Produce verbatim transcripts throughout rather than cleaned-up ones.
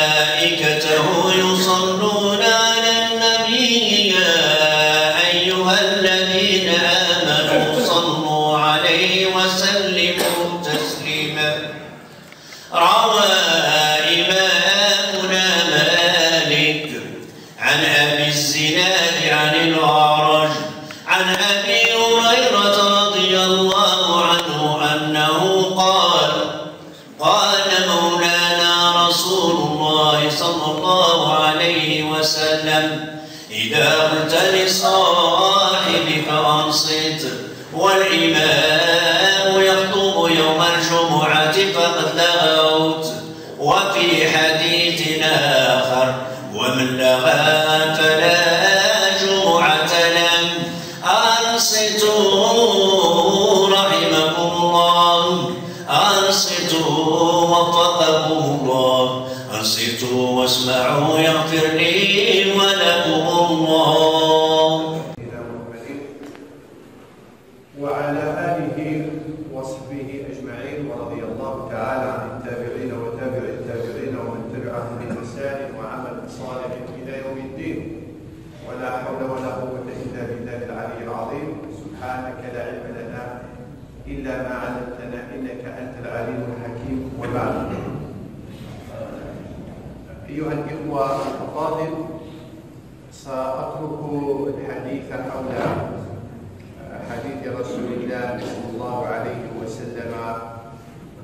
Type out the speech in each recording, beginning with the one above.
ملائكته يصلون على النبي يا أيها الذين آمنوا صلوا عليه وسلموا تسليما. روى إمامنا مالك عن أبي الزناد عن الأعرج عن أبي هريرة رضي الله عنه أنه قال قال مولانا رسول الله صلى الله عليه وسلم: إذا قلت لصاحبك أنصت والإمام يخطب يوم الجمعة فقد لغوت. وفي حديث آخر: ومن لغى فلا جمعة له. أنصتوا رحمكم الله، أنصتوا وفقكم الله، أنصتوا واسمعوا يغفر لي ولكم الله. وعلى آله وصحبه أجمعين ورضي الله تعالى عن التابعين وتابع التابعين ومن تبعهم بإحسان وعمل صالح إلى يوم الدين. ولا حول ولا قوة إلا بالله العلي العظيم. سبحانك لا علم لنا إلا ما علمتنا إنك أنت العليم الحكيم. وبعد، أيها الإخوة الأفاضل، سأترك الحديث حول حديث رسول الله صلى الله عليه وسلم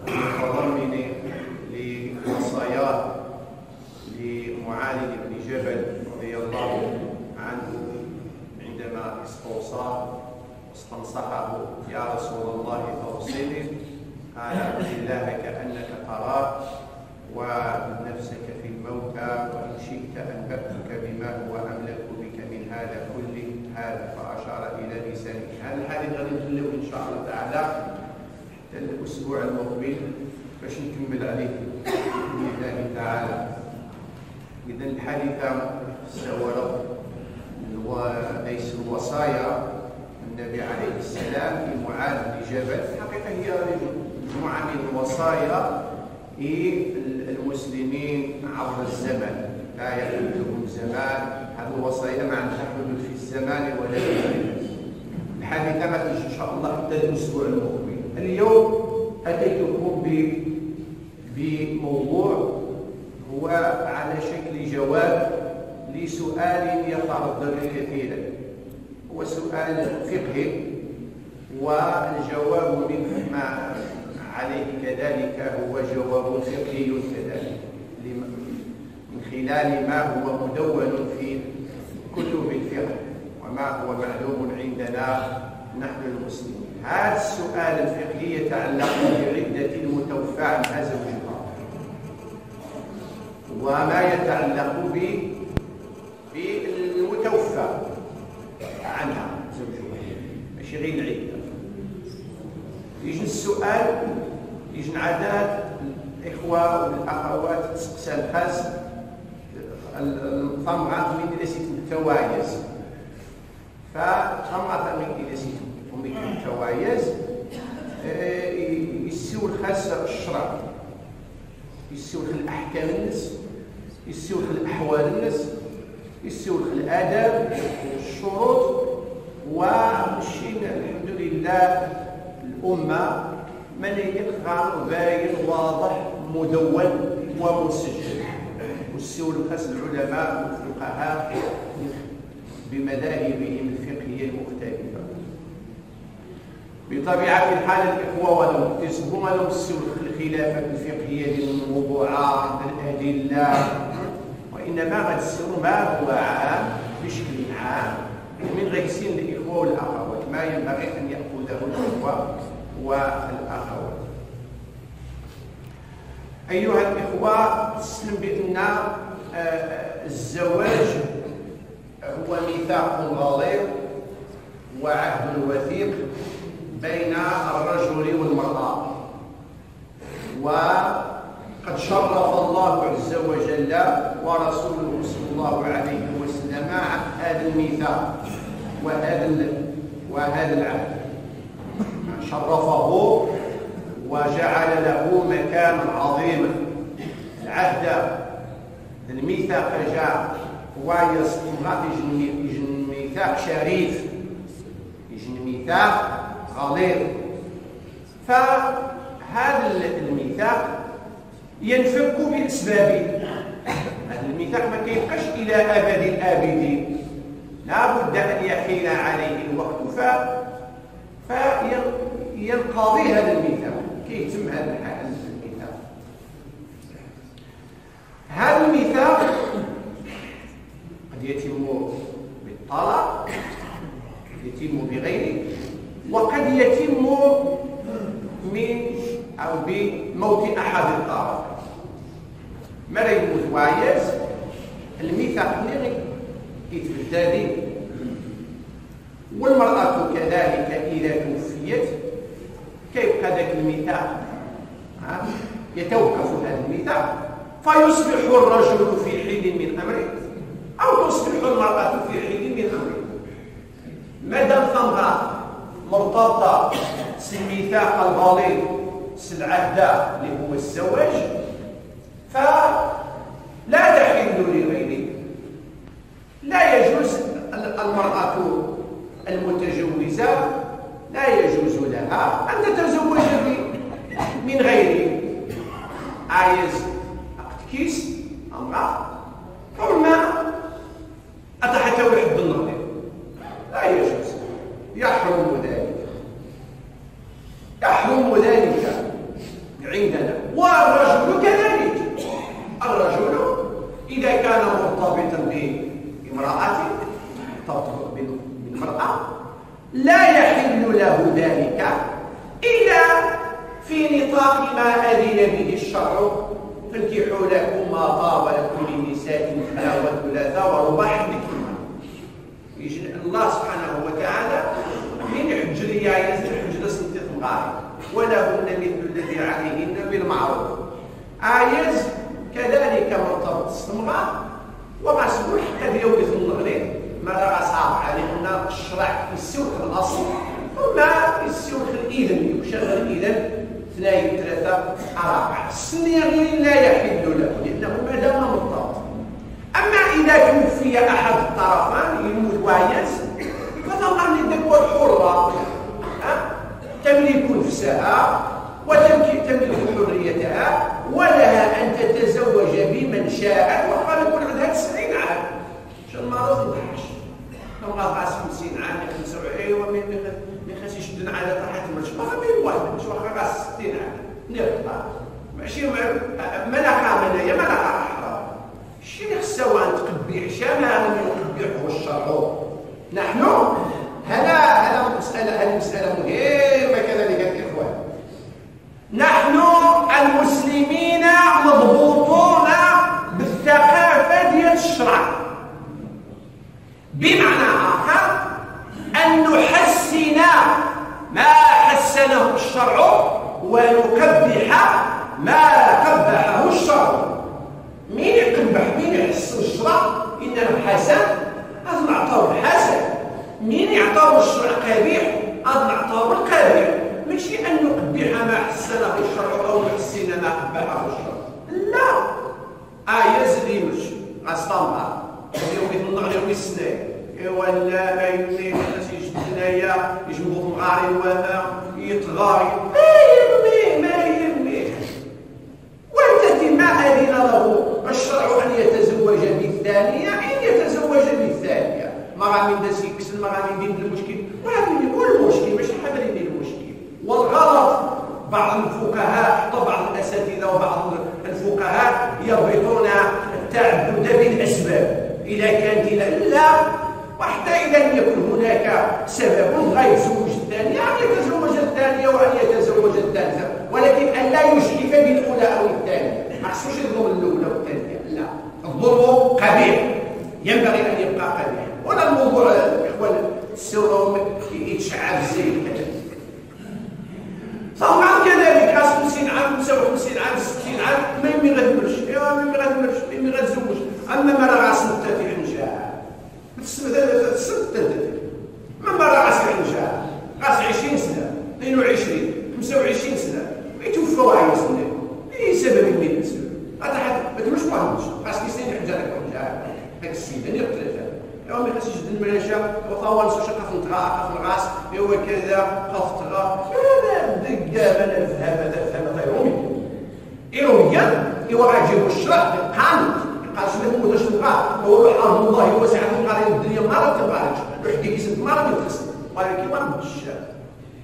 المتضمن لوصاياه لمعاذ بن جبل رضي الله عنه عندما استوصاه واستنصحه: يا رسول الله فأوصني. قال: اعبد الله كأنك تراه ومن نفسك في الموتى وإن شئت أنبأتك بما هو أملك بك من هذا كله. هذا فأشار إلى لسانه. هذا الحديث غادي نخلوه إن شاء الله تعالى حتى الأسبوع المقبل باش نكمل عليه بإذن الله تعالى. إذا الحديث سوره وليس الوصايا النبي عليه السلام لمعاذ بن جبل. الحقيقة هي مجموعة من وصايا المسلمين عبر الزمن، لا يحدهم زمان. هذه الوصايا ما عندها حدود في الزمان ولا في الحديث. الحديث ما تجيش ان شاء الله حتى الاسبوع المقبل. اليوم اتيتكم بموضوع هو على شكل جواب لسؤال يتردد كثيرا. هو سؤال فقهي والجواب منه ما عليه كذلك هو جواب فقهي كذلك من خلال ما هو مدون في كتب الفقه وما هو معلوم عندنا نحن المسلمين. هذا السؤال الفقهي يتعلق بعدة المتوفى عنها زوجها وما يتعلق بالمتوفى عنها زوجها، ماشي غير العدة. يجي السؤال، يجي عادات الإخوة والأخوات تسقسى الخاص الطمعة من إلى ستة التوايز. فطمعة من إلى ستة التوايز يسوخ خاص الشرع، يسوخ الأحكام الناس، يسوخ الأحوال الناس، يسوخ الآداب والشروط. ومشينا الحمد لله الأمة مليقها باين واضح مدون ومسجل. والسيول خاص العلماء والفقهاء بمذاهبهم الفقهية المختلفة. بطبيعة الحال الإخوة ولو تسبهم لهم السيول الخلافة الفقهية للموضوعات الأدلة، وإنما غد السيول ما هو عام بشكل عام من غير سن الإخوة والأخوات ما ينبغي أن يأخذه الإخوة والأخوات. أيها الإخوة، تسلم بأن الزواج هو ميثاق غليظ وعهد وثيق بين الرجل والمرأة. وقد شرف الله عز وجل ورسوله صلى الله عليه وسلم هذا الميثاق وهذا وهذا العهد، شرفه وجعل له مكانا عظيما. العهد الميثاق جاء ويصطمغ يجن ميثاق شريف يجن ميثاق غليظ. فهذا الميثاق ينفك بأسبابه. هذا الميثاق ما كيبقاش إلى أبد الآبدين، لا بد أن يحين عليه الوقت ف... فينقضي هذا الميثاق كيتم هذا الميثاق. هذا الميثاق قد يتم بالطلاق، يتم بغيره، وقد يتم من أو بموت أحد الطرفين. مالا يموت واحد الميثاق نغي يتبدل، والمرأة كذلك إذا توفيت كيبقى ذاك الميثاق يتوقف هذا الميثاق، فيصبح الرجل في حين من أمره أو تصبح المرأة في حين من أمره. مادام ثمرة مرتبطة بالميثاق الغليظ العهد اللي هو الزواج فلا تحل لغيره. لا يجوز المرأة المتجوزة لا يجوز لها أن تتزوج من غيره، عايز أقتكيس أمرأة كما أتحتوي حب النظر لا يجوز، يحرم ذلك، يحرم ذلك عندنا. والرجل كذلك، الرجل إذا كان مرتبطا بامرأة مرتبط بالمرأة لا يحل له ذلك إلا في نطاق ما أذن به الشرع. فانكحوا لكم ما طاب لكم من نساء مثنى وثلاث ورباع حدثكما. الله سبحانه وتعالى من حجر يعيز الحجر سنتي تمغاري ولهن مثل الذي عليهن بالمعروف. عايز كذلك مرتبط استمرار ومسموح حتى يوم المغرب مرة صعب علينا الشرع السوق الاصل وما السوق الاذن يشغل الاذن اثنين ثلاثه اربعه السنين لا يحل له لانه ما دام مرتبط. اما اذا توفي احد الطرفين يموت واحد فطبعا للدكوه الحره تملك نفسها وتملك حريتها ولها أن تتزوج بمن شاءت وقال يكون عندها تسعين عام شو المرض يضحش لو غاطعس خمسين عام خمسة وعشرين وما يخسيش بدون على طرحة المرش واخا بين واحد مش واخا غاس ستين عام نقطع ماشي ملكة منايا ملكة أحرار شي اللي خصها تقبيح شمال يقبيحه الشرع. نحن هذا هذا مسألة هذه مسألة مهمة كذلك الإخوان. نحن المسلمين مضبوطون بالثقافة ديال الشرع، بمعنى آخر أن نحسن ما حسنه الشرع ونقبح ما قبحه الشرع. مين يقبح مين يحسن الشرع؟ إنه حسن لازم نعطوه الحسن، مين يعطاو الشرع قبيح غادي نعطاو القبيح. ماشي ان نقبح ما حسنه الشرع او نحسن ما قبحه الشرع، لا. اه يزري مش غاستنبر يوم النهار يوم السنه ايوا لا ايني الناس يجدنايا يجبوا مغاري وما يتغاري ما يهمني ما يهمني. وانت ما اذن له الشرع ان يتزوج بالثانيه ان يتزوج بالثانيه ما غادي ندير سيكسل ما غادي ندير المشكل ولكن يقول المشكل ماشي حدا اللي يدير المشكل. والغلط بعض الفقهاء حتى بعض الاساتذه وبعض الفقهاء يربطون التعدد بالاسباب، اذا كانت لا وحتى اذا لم يكن هناك سبب غير زوج الثانيه ان يتزوج الثانيه وان يتزوج الثالثه، ولكن ان لا يشرك بالاولى او الثانيه. ما خصوش يضرب الاولى والثانيه، لا، الضرب قبيح ينبغي ان يبقى قبيح. ولا الموضوع إخوان السورة يتشعب زين. طبعا كذلك خمسين عام خمسة وخمسين عام ستين عام ما يمي غادمرش ايوا ما يمي غادمرش ما يمي غاتزوج. اما ما راه غاسل حتى في حنجاها تسد ما راه غاسل حنجاها غاس عشرين سنة اثنين وعشرين خمسة وعشرين سنة ويتوفى واحد سنة اي سبب من السبب ما تحد ما تقولوش ما غاس سنين كذلك كنت السيدان يقتلها يا ما يحسش جد المناشا وطاول سوشا قف نتغا قف الغاس هو كذا قف تغا هذا دقا انا نفهم هذا فهم هذا يومي يوميا يوعجب الشرع قال قال شنو هو واش بقى هو يحفظ الله واسع القرى الدنيا ما تباركش وحدي كيسد ما تنقص ولكن ما نمشيش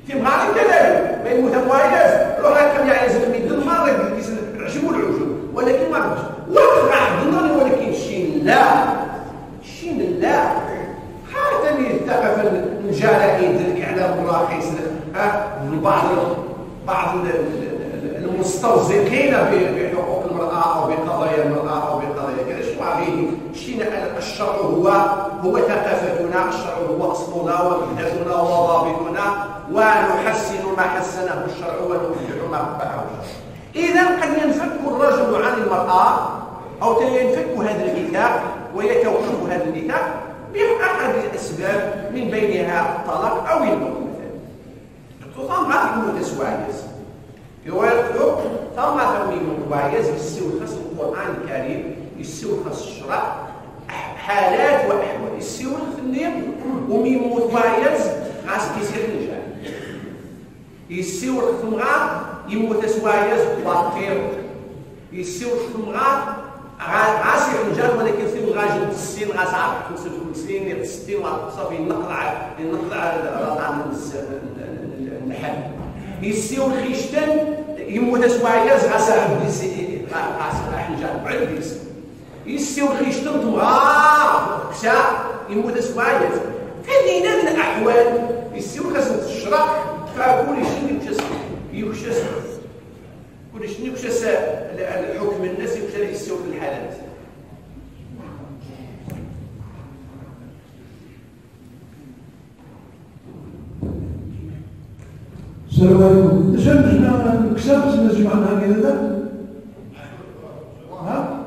في مغاري كذلك ما يموت وايداس روح كم يعز الميدان مره كيسد عجب العجب ولكن ما نمشيش وقع عندنا ولكن شي لا شين لا حتى اللي ثقف الجرائد الاعلام الراقص بعض بعض المستوزقين بحقوق المراه او بقضايا المراه او بقضايا كذا شنو عليه شين الشرع هو هو ثقافتنا الشرع هو اصلنا وملتنا وضابطنا ونحسن ما حسنه الشرع ونقبح ما قبحه الشرع. اذا قد ينفك الرجل عن المراه او ينفك هذا الميثاق ويتوقف هذا النكاح بأحد الأسباب من بينها الطلاق أو الموت مثلا. خصوصا مع تكون تسوايز. يوافق طالما تكون متوايز يستوخص القرآن الكريم يستوخص الشرع حالات وأحوال يستوخص النيم ومن متوايز غاس كيسير نجاح. يستوخص مغار يموت تسوايز باطير. يستوخص مغار غاس يحجر ولكن في الغاجل السين غاس عارف خمسة وخمسين يا ستين صافي نقطع نقطع النحل يسيو الخيشتان يموت سواياز غاس غاس يحجر بعد يسيو يسيو الخيشتان تغار كسا يموت سواياز هذه من الاحوال يسيو خاصة الشرع فكل شيء يكشف يكشف كل شيء يكشف الحكم الناس يكشف يسيو في الحالات السلام عليكم. شنو جبنا الكساب شنو جمعنا هكذا؟ ها؟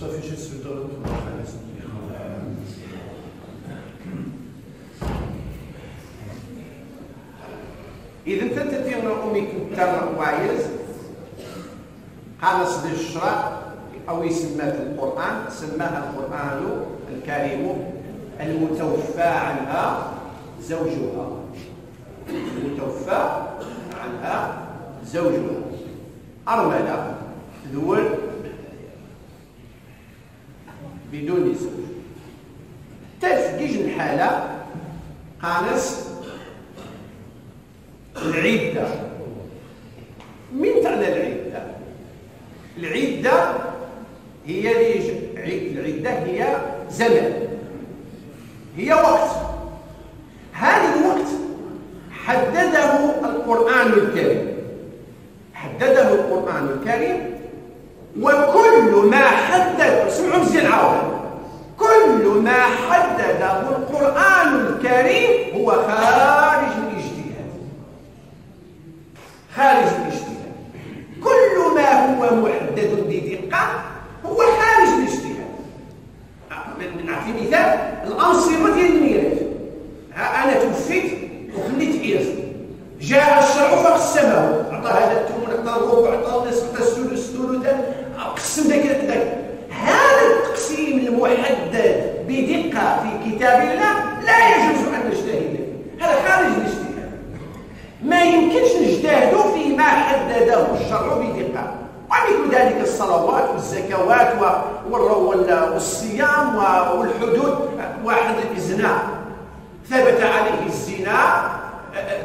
صافي جات الدور خلاص. إذا ثلاثة أيام أمي كنت واعيز قال صدر الشرع أو يسمى القرآن سماها القرآن الكريم المتوفى عنها زوجها المتوفى عنها زوجها أرملة ذول بدون زوج تفجيج الحالة قانص العدة من تعنى العدة العدة هي العدة هي زمن هي وقت هذا الوقت حدده القرآن الكريم حدده القرآن الكريم وكل ما حدد اسمعوا مزيان عاود كل ما حدده القرآن الكريم هو خارج الاجتهاد خارج الاجتهاد كل ما هو محدد بدقة هو خارج الاجتهاد. نعطي مثال الأنصمة ديال الميراث أنا توفيت وخليت إرث جاء الشرع فقسمه عطى هذا الثمن عطى الربع عطى النصف عطى الثلث الثلث قسم ذاك ذاك هذا التقسيم المحدد بدقة في كتاب الله لا يجوز أن نجتهد فيه هذا خارج الاجتهاد ما يمكنش نجتهدوا فيما حدده الشرع بدقة ومثل ذلك الصلوات والزكوات والصيام والحدود واحد الزنا ثبت عليه الزنا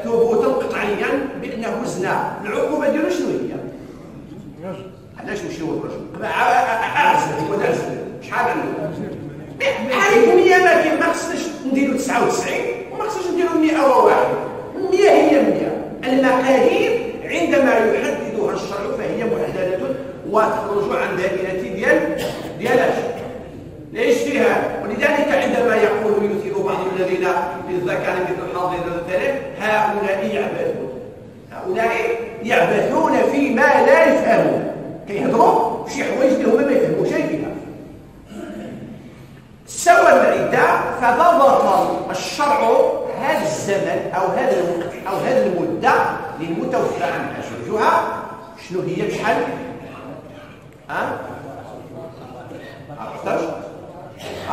ثبوتا قطعيا بانه زنا العقوبه ديالو شنو هي؟ علاش نمشيو للرجل؟ اعزل هو نعزل شحال عنده؟ بحال مية ما كاين ما خصناش نديرو تسعة وتسعين وما خصناش نديرو مئة وواحد مئة هي مئة المقادير عندما يحددها الشرع فهي محددة وتخرج عن دائرة ديال ديال الاجتهاد ولذلك عندما يقول يثير بعض الذين للذكر مثل حظ الأنثيين هؤلاء يعبثون هؤلاء يعبثون فيما لا يفهمون كيهضروا شي حوايج اللي هما ما يفهموش فيها سوى العدة فضبط الشرع هذا الزمن او هذا الوقت او هذه المده للمتوفى عنها زوجها شنو هي بشحال؟ ها؟ عرفتها؟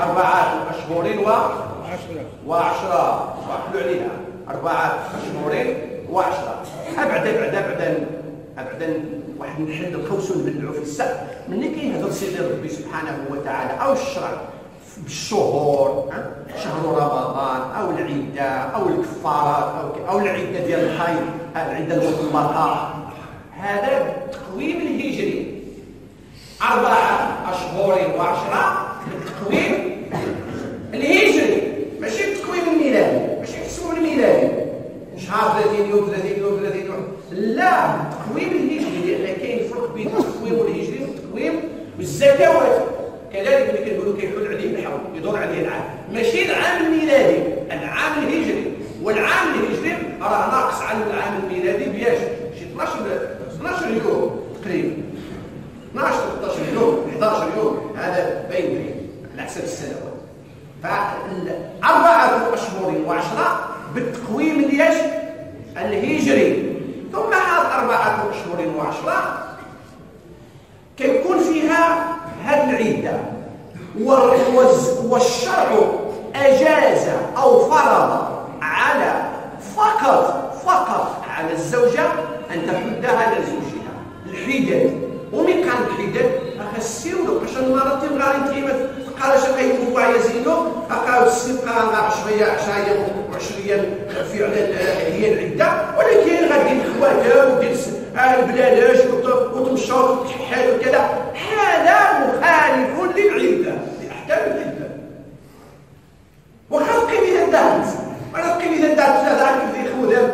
أربعة أشهر وعشرة، واحلوا عليها أربعة أشهر وعشرة. أبعد أبعد أبعد أبعد واحد نحد القوس ونبدعوا في الساعة ملي كيهضر سيدي ربي سبحانه وتعالى أو الشرع بالشهور، شهر رمضان أو العدة أو الكفارات أو أو العدة ديال الحيض، العدة المطلقة، هذا التقويم الهجري أربعة أشهر وعشرة التقويم الهجري ماشي التقويم الميلادي، ماشي نحسبوا الميلادي شهر ثلاثين يوم ثلاثين يوم ثلاثين يوم، لا التقويم الهجري، لأن كاين فرق بين التقويم والهجري والتقويم والزكوات كذلك اللي كنقولوا كيحول عليه الحول يدور عليه العام، ماشي العام الميلادي، العام الهجري، والعام الهجري راه ناقص على العام الميلادي بياش شي اثناش يوم تقريبا اثناش ثلاثة عشر يوم احد عشر يوم، هذا بين على حسب السنوات. فأربعة أشهر وعشرة بالتقويم ديال الهجري، ثم هاد أربعة أشهر وعشرة كيكون فيها هاد العدة، والشرع أجاز أو فرض على فقط فقط على الزوجة أن تحدها لزوجها الحداد. ومن قال الحداد أخسيرو لو باش نمرتي غادي كيما قال شقي هو يزيدو أقاو السبقة عشرية عشرية وعشرية في هي العدة، ولكن غادي الخواتات ودير البلالاش وتمشاو وتكحلوا وكذا، هذا مخالف للعدة لأحكام العدة. وخا تقيم إذا دارت، أنا تقيم إذا دارت لا تعرف كيف تخوذها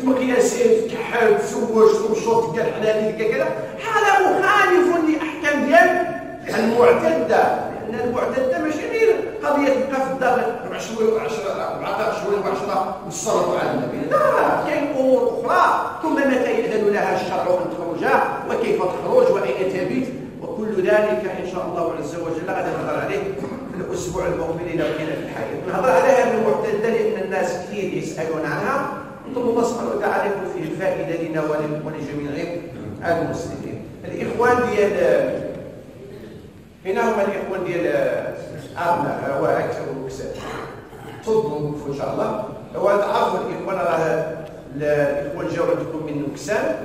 تمقياسين تكحل تسوج تمشاو تدير حلالي كذا، هذا مخالف لأحكام ديال المعتدة. المعتدة ماشي غير قضية تبقى في الدار أربع شهور وعشرة أربعة شهور وعشرة ونتصرفوا على النبي، لا كاين أمور أخرى، ثم متى يأذن لها الشرع أن تخرج وكيف تخرج وأين تبيت وكل ذلك إن شاء الله عز وجل غادي نهضر عليه في الأسبوع المقبل إذا كان في الحياة، نهضر عليها من المعتدة لأن الناس كثير يسألون عنها، نطلب الله سبحانه وتعالى يكون فيه الفائدة لنا ولجميع المسلمين. الإخوان ديال هنا هما الاخوان ديال ابناء واكثر وكساد تفضلوا وقفوا ان شاء الله. هو عفوا الاخوان راه الاخوان جاو عندكم من وكساد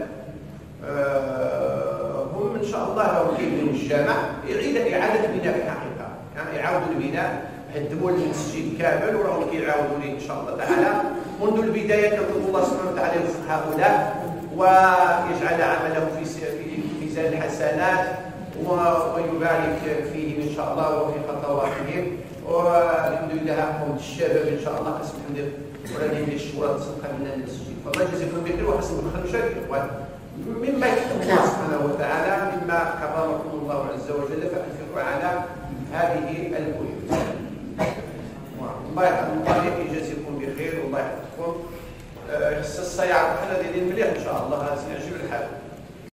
هم ان شاء الله راهم كيبنيو الجامع، يعيد اعاده بناء الحقيقه، يعني يعاودوا البناء، هدموا المسجد كامل وراهم كيعاودوا ليه ان شاء الله تعالى منذ البدايه. كنطلب الله سبحانه وتعالى يوفق هؤلاء ويجعل عملهم في ميزان الحسنات ويبارك فيهم ان شاء الله وفي خطواتهم، ونمد لها قوة الشباب ان شاء الله حسب الحمد ولله الشكر تصدق منا المسجد. فالله يجزيكم بخير وحسن الخدمه اخوان مما يكتب الله سبحانه وتعالى مما كرمكم الله عز وجل، فانفقوا على هذه البيوت. الله يحفظكم الله يجزيكم بخير والله يحفظكم. الساعه الصياعه حنا دايرين مليح ان شاء الله، غادي يعجب الحال.